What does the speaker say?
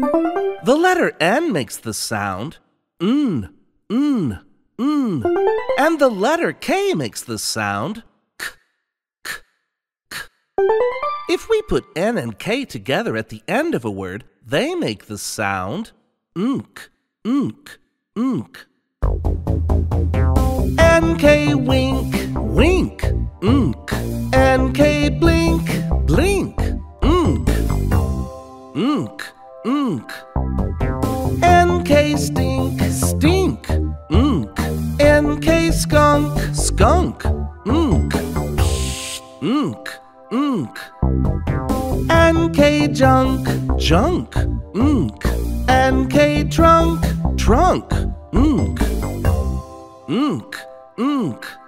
The letter N makes the sound N, N, N. And the letter K makes the sound K, K, K. If we put N and K together at the end of a word, they make the sound nk, nk, nk. NK wink, wink, nk. NK blink, blink, nk, nk, nk. NK stink, stink, nk. NK skunk, skunk, nk, nk, nk. NK junk, junk, nk. NK trunk, trunk, nk, nk, nk.